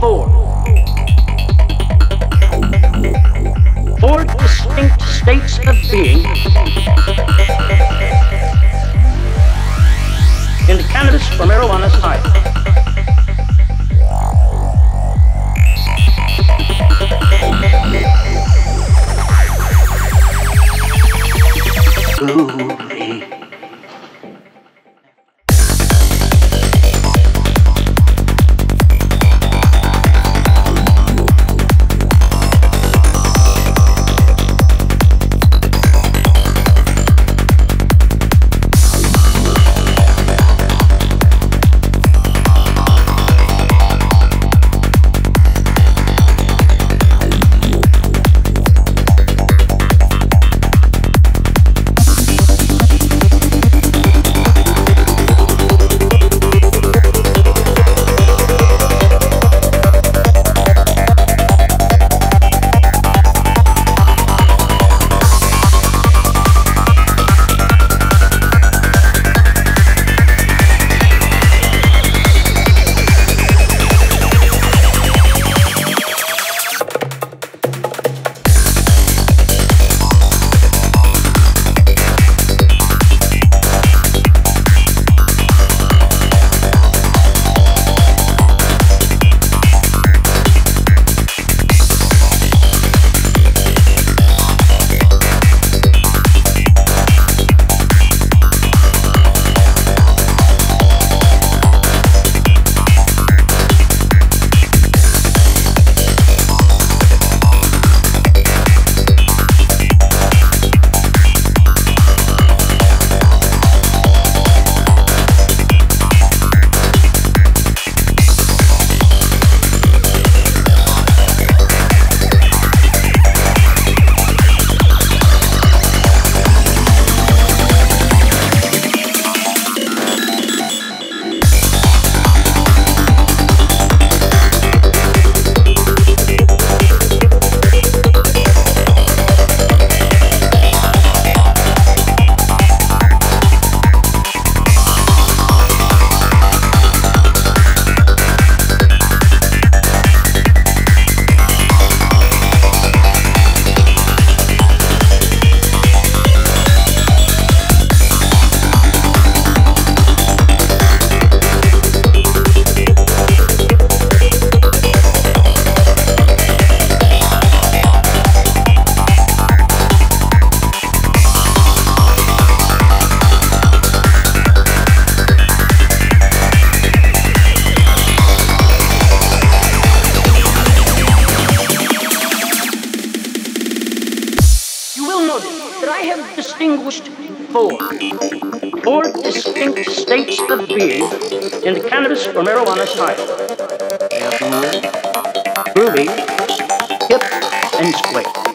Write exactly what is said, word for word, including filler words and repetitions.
four. Four distinct states of being. In the cannabis for marijuana side. Ooh. Four. Four distinct states of being in the cannabis or marijuana style. Groovy, hip, and split.